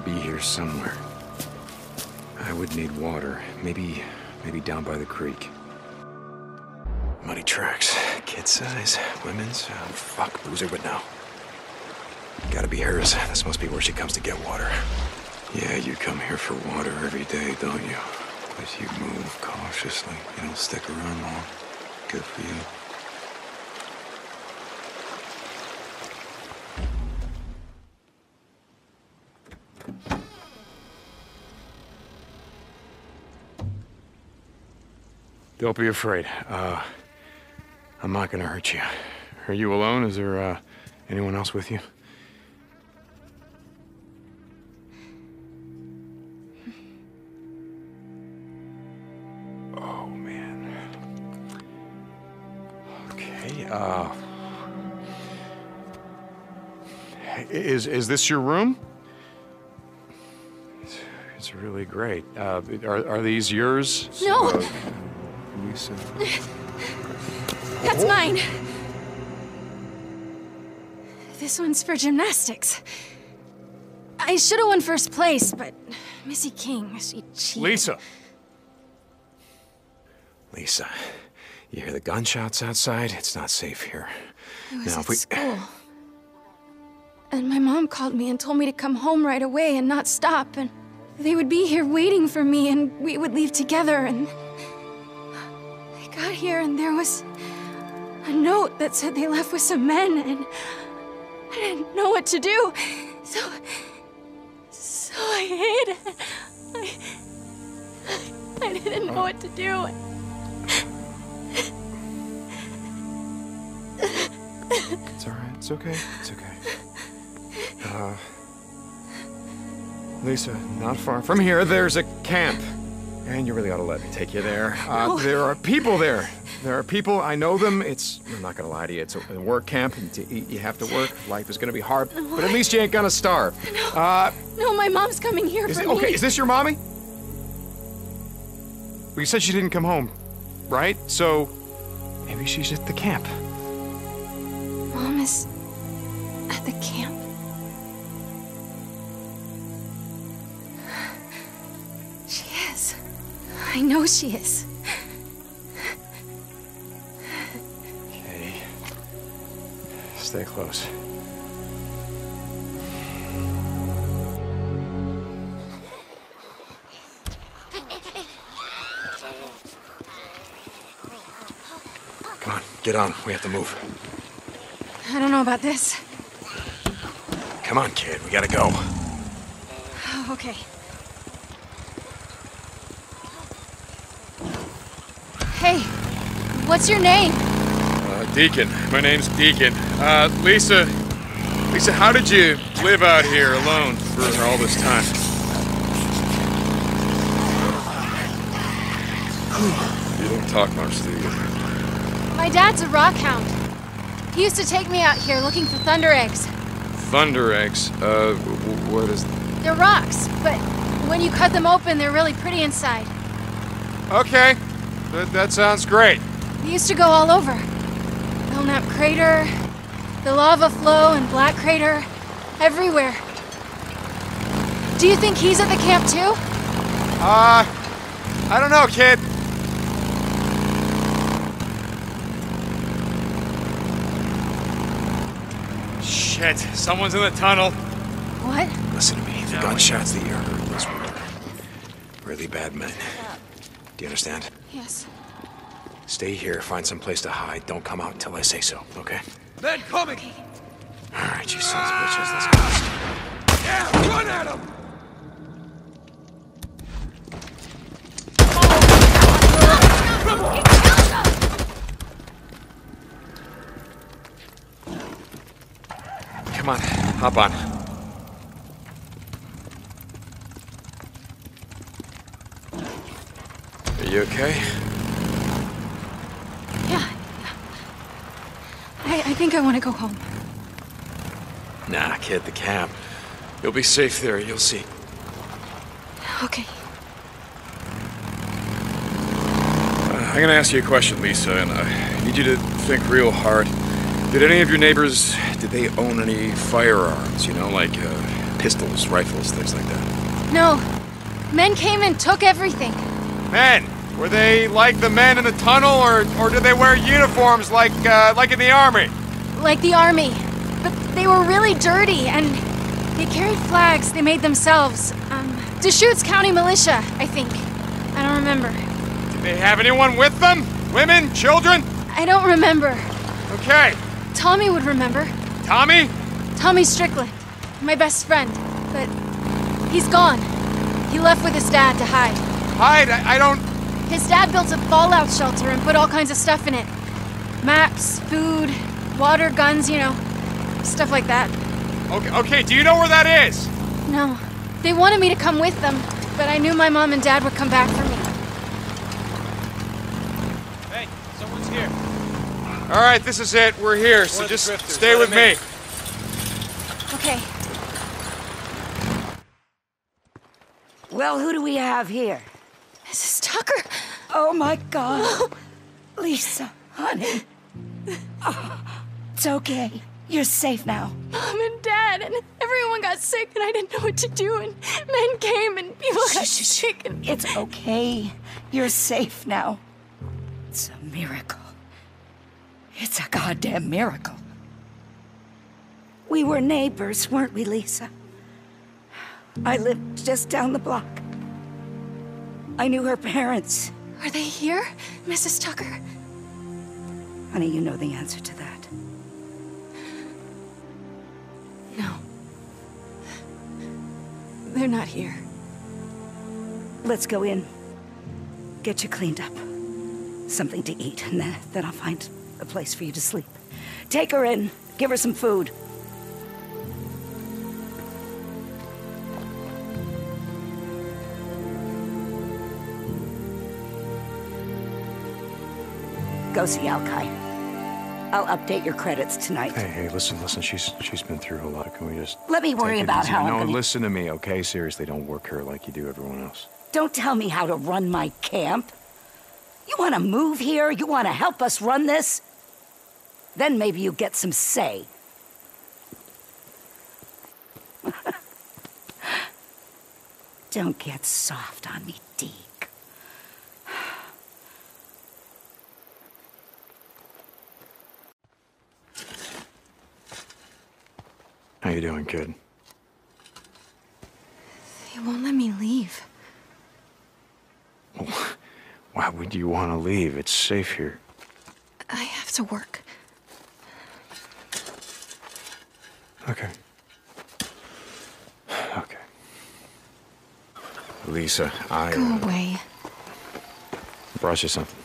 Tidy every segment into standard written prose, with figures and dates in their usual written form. gotta be here somewhere. I would need water. Maybe down by the creek. Muddy tracks. Kid size. Women's. Oh, fuck. Boozer would know. Gotta be hers. This must be where she comes to get water. Yeah, you come here for water every day, don't you? But you move cautiously. You don't stick around long. Good for you. Don't be afraid. I'm not gonna hurt you. Are you alone? Is there anyone else with you? Oh, man. Okay, Is this your room? It's really great. Are these yours? No! Lisa. That's mine. This one's for gymnastics. I should have won first place, but Missy King, she cheated. Lisa! Lisa, you hear the gunshots outside? It's not safe here. I was at school. And my mom called me and told me to come home right away and not stop. And they would be here waiting for me, and we would leave together, and... I got here and there was a note that said they left with some men, and I didn't know what to do, so I hid. I didn't know what to do. It's all right. It's okay. It's okay. Lisa, not far from here, there's a camp. And you really ought to let me take you there. No. There are people there. There are people. I know them. I'm not going to lie to you. It's a work camp. And to eat, you have to work. Life is going to be hard. No, but at least you ain't going to starve. No. No, my mom's coming here for me. Okay, is this your mommy? Well, you said she didn't come home, right? So maybe she's at the camp. Mom is at the camp. I know she is. Okay. Stay close. Come on, get on. We have to move. I don't know about this. Come on, kid. We gotta go. Oh, okay. Hey, what's your name? Deacon. My name's Deacon. Lisa, how did you live out here alone for all this time? You don't talk much, do you? My dad's a rock hound. He used to take me out here looking for thunder eggs. Thunder eggs? What is that? They're rocks, but when you cut them open, they're really pretty inside. Okay. That sounds great. We used to go all over. Belknap Crater, the lava flow, and Black Crater. Everywhere. Do you think he's at the camp too? I don't know, kid. Shit, someone's in the tunnel. What? Listen to me, the gunshots that you heard was really bad men. Do you understand? Yes. Stay here, find some place to hide. Don't come out until I say so, okay? Men coming! Okay. Alright, you sons of bitches, let's go. Yeah, run at him! Oh. Come on, hop on. You okay? Yeah. I think I want to go home. Nah, kid, the camp. You'll be safe there, you'll see. Okay. I'm gonna ask you a question, Lisa, and I need you to think real hard. Did any of your neighbors, did they own any firearms? You know, like pistols, rifles, things like that. No. Men came and took everything. Men? Were they like the men in the tunnel, or did they wear uniforms like in the army? Like the army. But they were really dirty, and they carried flags they made themselves. Deschutes County Militia, I think. I don't remember. Did they have anyone with them? Women? Children? I don't remember. Okay. Tommy would remember. Tommy? Tommy Strickland. My best friend. But he's gone. He left with his dad to hide. Hide? I don't... His dad built a fallout shelter and put all kinds of stuff in it. Maps, food, water, guns, you know, stuff like that. Okay, do you know where that is? No. They wanted me to come with them, but I knew my mom and dad would come back for me. Hey, someone's here. All right, this is it. We're here, so just stay with me. Okay. Well, who do we have here? Mrs. Tucker! Oh, my God. Oh. Lisa, honey. Oh, it's okay. You're safe now. Mom and Dad and everyone got sick and I didn't know what to do and men came and people got sick and... It's okay. You're safe now. It's a miracle. It's a goddamn miracle. We were neighbors, weren't we, Lisa? I lived just down the block. I knew her parents. Are they here, Mrs. Tucker? Honey, you know the answer to that. No. They're not here. Let's go in. Get you cleaned up. Something to eat, and then I'll find a place for you to sleep. Take her in. Give her some food. Go see Alki. I'll update your credits tonight. Hey, listen. She's been through a lot. Can we just... Let me worry about how I'm gonna... No, listen to me, okay? Seriously, don't work her like you do everyone else. Don't tell me how to run my camp. You want to move here? You want to help us run this? Then maybe you get some say. Don't get soft on me, Dee. How you doing, kid? They won't let me leave. Oh, why would you want to leave? It's safe here. I have to work. Okay. Lisa, I... Go away. I brought you something.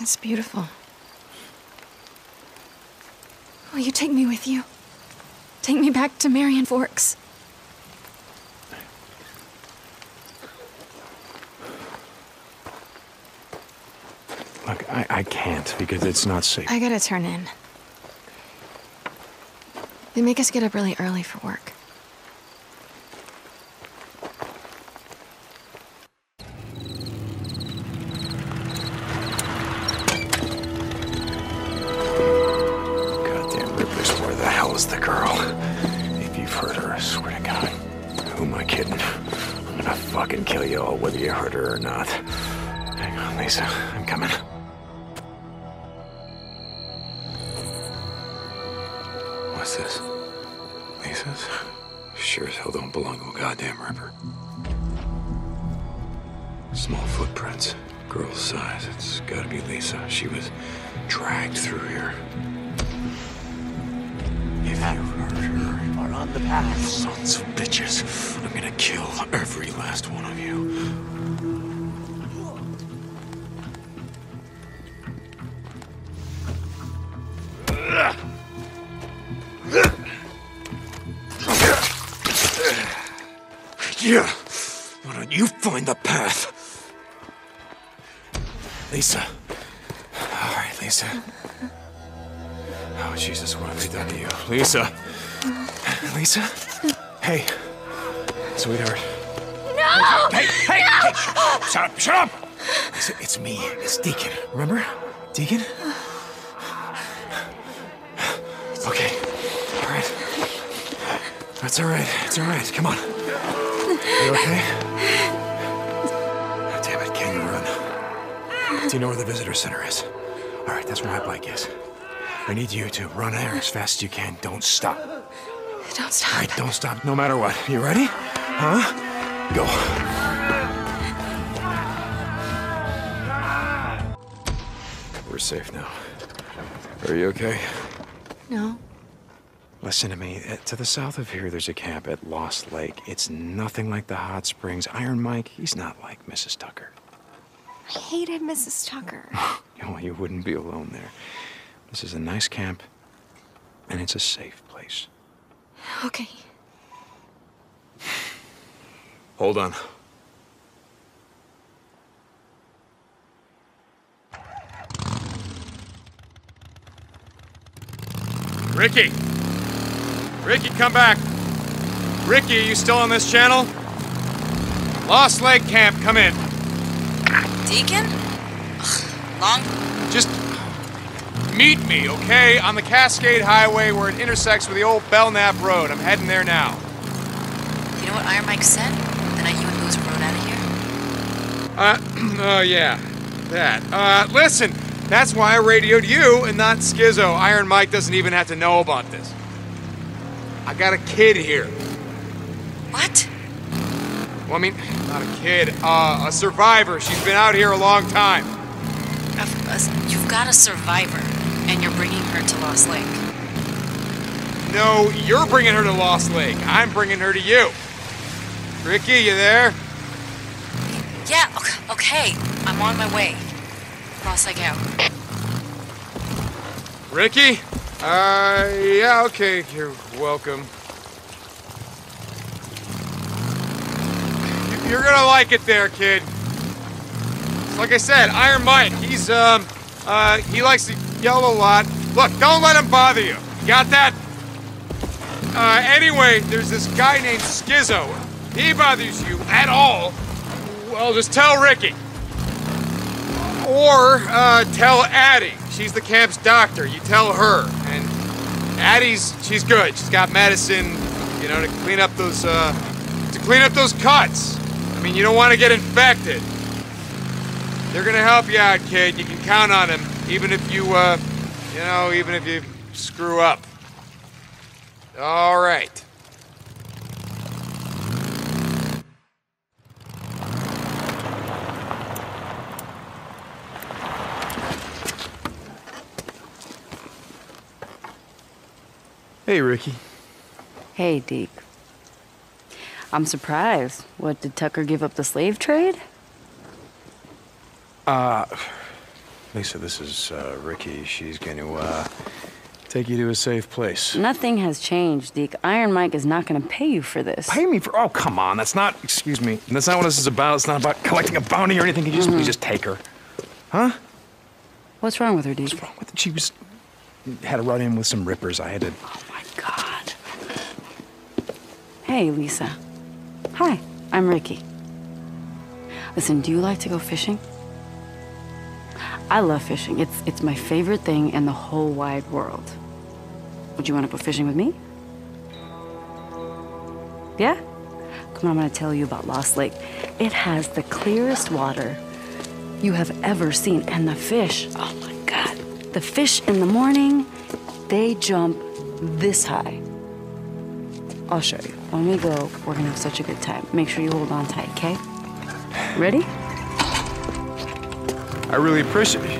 It's beautiful. Will you take me with you? Take me back to Marion Forks. Look, I can't because it's not safe. I gotta turn in. They make us get up really early for work. Deacon? Okay, all right. It's all right. It's all right. Come on. You okay? Oh, damn it, can't run. Do you know where the visitor center is? All right, that's where my bike is. I need you to run there as fast as you can. Don't stop. Don't stop. All right, don't stop, no matter what. You ready? Huh? Go. We're safe now. Are you okay? No. Listen to me. To the south of here, there's a camp at Lost Lake. It's nothing like the Hot Springs. Iron Mike, he's not like Mrs. Tucker. I hated Mrs. Tucker. Well, you wouldn't be alone there. This is a nice camp, and it's a safe place. Okay. Hold on. Ricky! Ricky, come back! Ricky, are you still on this channel? Lost Lake Camp, come in. Deacon? Ugh, long... Just meet me, okay? On the Cascade Highway where it intersects with the old Belknap Road. I'm heading there now. You know what Iron Mike said? That I would lose a road out of here? Oh yeah. That. Listen! That's why I radioed you and not Schizo. Iron Mike doesn't even have to know about this. I got a kid here. What? Well, I mean, not a kid, a survivor. She's been out here a long time. You've got a survivor, and you're bringing her to Lost Lake. No, you're bringing her to Lost Lake. I'm bringing her to you. Ricky, you there? Yeah, okay. I'm on my way. Lost Lake out. Ricky? Yeah, okay, you're welcome. You're gonna like it there, kid. Like I said, Iron Mike, he's, he likes to yell a lot. Look, don't let him bother you. You got that? Anyway, there's this guy named Schizo. If he bothers you at all, well, just tell Ricky. Or, tell Addie. She's the camp's doctor. You tell her. And Addie's, she's good. She's got medicine, you know, to clean up those cuts. I mean, you don't want to get infected. They're gonna help you out, kid. You can count on them, even if you, you know, even if you screw up. All right. Hey, Ricky. Hey, Deke. I'm surprised. What, did Tucker give up the slave trade? Lisa, this is, Ricky. She's going to, take you to a safe place. Nothing has changed, Deke. Iron Mike is not going to pay you for this. Pay me for... Oh, come on. That's not... Excuse me. That's not what this is about. It's not about collecting a bounty or anything. Can you just, you just take her? Huh? What's wrong with her, Deke? What's wrong with her? She was... Had a run-in with some rippers. I had to... Oh, my God. Hey, Lisa. Hi, I'm Ricky. Listen, do you like to go fishing? I love fishing. It's my favorite thing in the whole wide world. Would you want to go fishing with me? Yeah? Come on, I'm going to tell you about Lost Lake. It has the clearest water you have ever seen. And the fish, oh, my God. The fish in the morning, they jump this high. I'll show you. When we go, we're gonna have such a good time. Make sure you hold on tight, okay? Ready? I really appreciate it.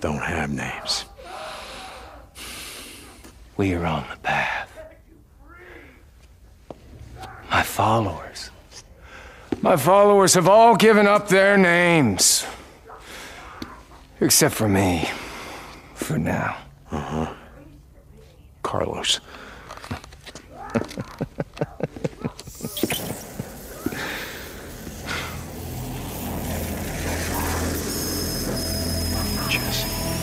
Don't have names. We are on the path. My followers have all given up their names. Except for me. For now. Uh-huh. Carlos. Jesse.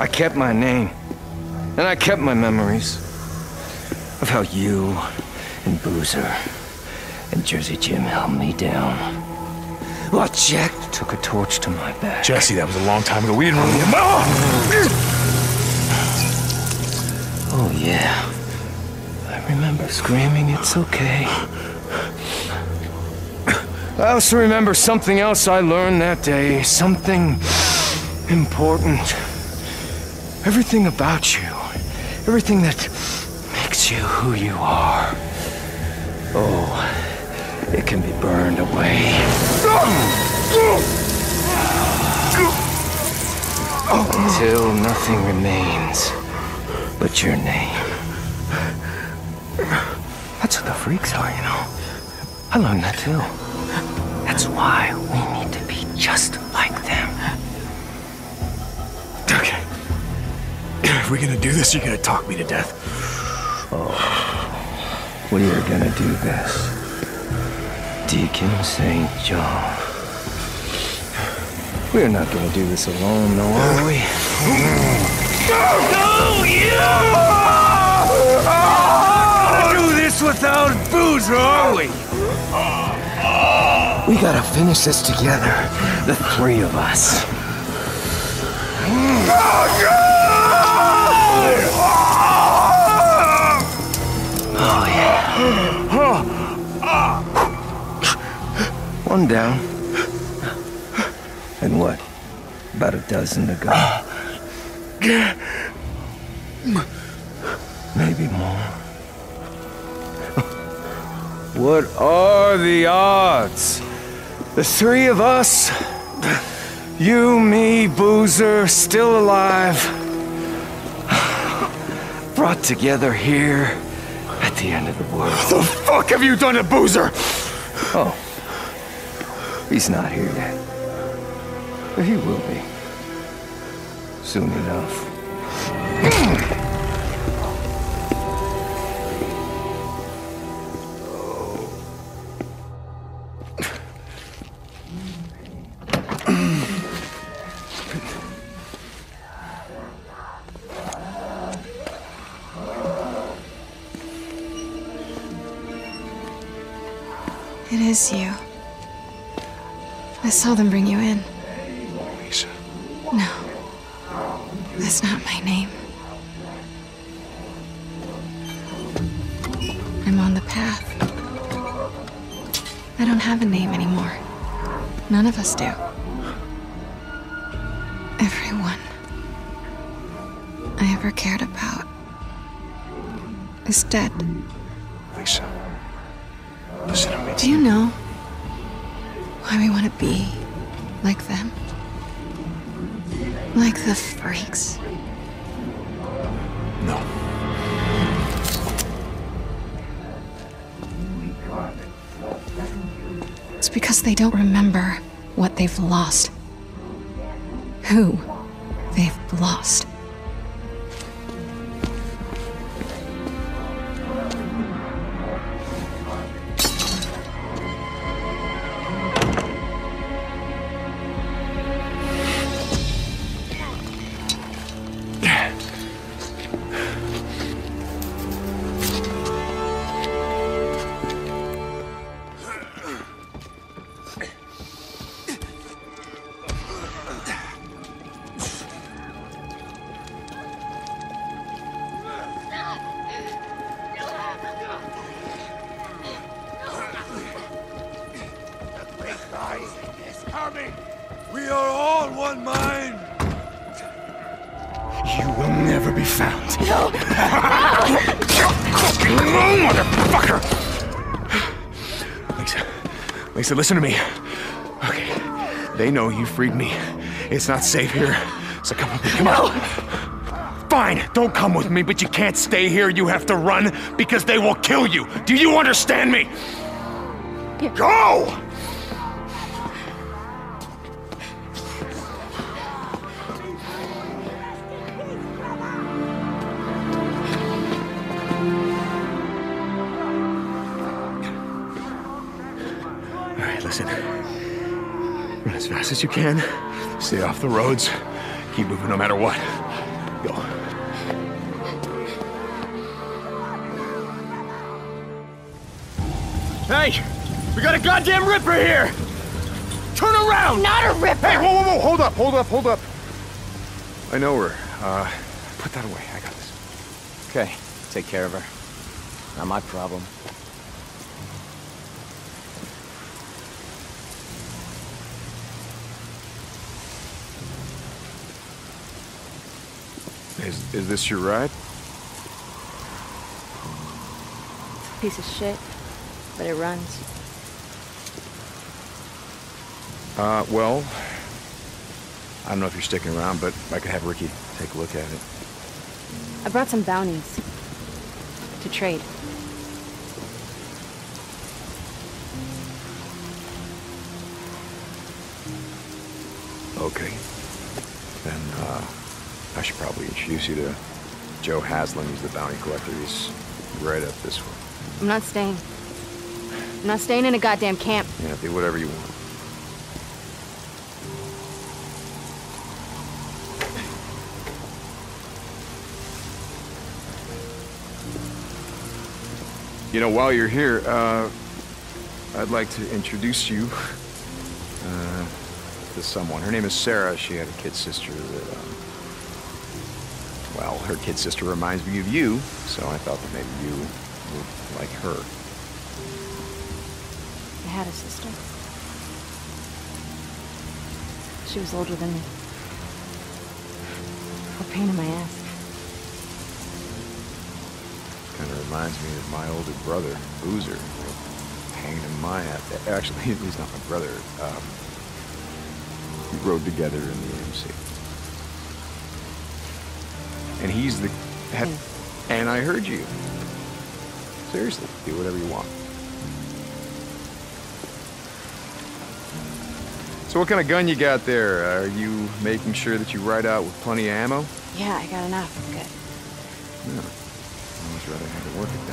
I kept my name. And I kept my memories of how you and Boozer and Jersey Jim held me down. Well, Jack took a torch to my back. Jesse, that was a long time ago. We didn't really... Oh, yeah. I remember screaming, it's okay. I also remember something else I learned that day. Something important. Everything about you. Everything that makes you who you are. Oh, it can be burned away. Until nothing remains but your name. That's what the freaks are, you know. I learned that too. That's why we need to be just like them. Okay. If we're gonna do this, you're gonna talk me to death. Oh, we are gonna do this. Deacon St. John. We're not gonna do this alone, though, are we? No, you! We're not gonna do this without Boozer, are we? We gotta finish this together, the three of us. Oh, yeah. One down. And what? About a dozen to go. Maybe more. What are the odds? The three of us, you, me, Boozer, still alive, brought together here at the end of the world. What the fuck have you done to Boozer? Oh, he's not here yet, but he will be soon enough. It is you. I saw them bring you in. Lisa. No. That's not my name. I'm on the path. I don't have a name anymore. None of us do. Everyone I ever cared about is dead. Lisa. Listen to me. Do you know why we want to be like them? Like the freaks? No. It's because they don't remember what they've lost. Who they've lost. So listen to me. Okay. They know you freed me. It's not safe here. So come with me. Come on. Fine. Don't come with me, but you can't stay here. You have to run because they will kill you. Do you understand me? Yeah. Go! Run as fast as you can. Stay off the roads. Keep moving no matter what. Go. Hey! We got a goddamn ripper here! Turn around! Not a ripper! Hey, whoa, whoa, whoa! Hold up, hold up, hold up! I know her. Put that away. I got this. Okay. Take care of her. Not my problem. Is this your ride? It's a piece of shit, but it runs. Well, I don't know if you're sticking around, but I could have Ricky take a look at it. I brought some bounties to trade. Okay. Then, I should probably introduce you to Joe Haslund. He's the bounty collector. He's right up this way. I'm not staying. I'm not staying in a goddamn camp. Yeah, do whatever you want. You know, while you're here, I'd like to introduce you to someone. Her name is Sarah. She had a kid sister that, well, her kid sister reminds me of you, so I thought that maybe you would like her. I had a sister. She was older than me. What pain in my ass. Kind of reminds me of my older brother, Boozer. Hanging in my ass. Actually, he's not my brother. We rode together in the AMC. And he's the... And I heard you. Seriously, do whatever you want. So what kind of gun you got there? Are you making sure that you ride out with plenty of ammo? Yeah, I got enough. Good. Yeah. I'd rather have to work at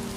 that.